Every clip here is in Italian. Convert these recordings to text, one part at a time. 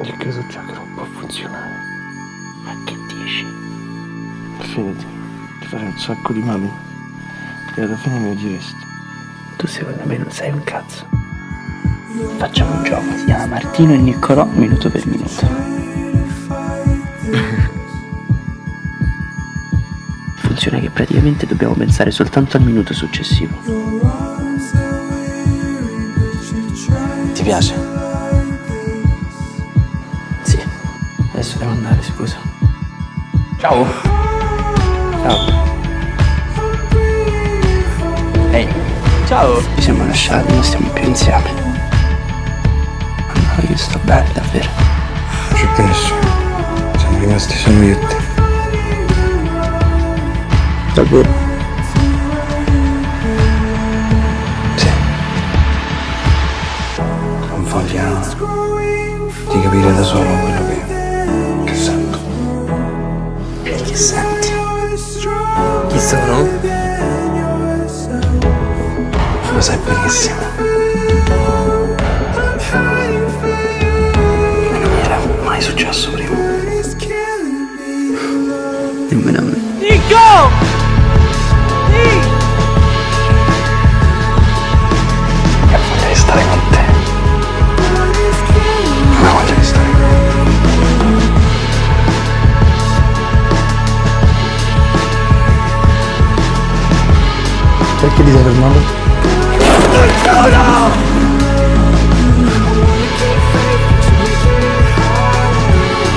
Io credo già che non può funzionare. Ma che dici? Fidati, ti farei un sacco di male e alla fine mi odieresti. Tu secondo me non sei un cazzo. Facciamo un gioco, si chiama Martino e Niccolò minuto per minuto. Funziona che praticamente dobbiamo pensare soltanto al minuto successivo. Ti piace? Sì. Adesso devo andare, scusa. Ciao. Ciao. Ehi. Hey. Ciao! Ci siamo lasciati, non stiamo più insieme. Ma no, io sto bene, davvero. Non c'è più nessuno. Siamo rimasti solo io e te. Davvero? Sì. Non voglio di capire da solo quello che sento. Perché senti? Chi sono? Lo sai benissimo. E non mi era mai successo prima. Nemmeno a me. Nico! Io voglio di stare con te. Ma voglio di stare con te. Perché ti sei fermato? No, no!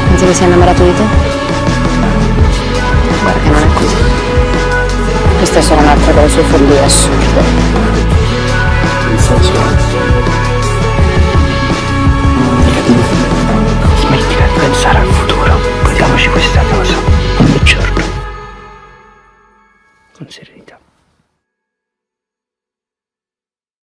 Pensi che sia innamorato di te? Guarda che non è così. Questa è solo un'altra delle sue follie assurde. Non so, smettila di pensare al futuro. Guardiamoci questa cosa ogni giorno. Con serenità.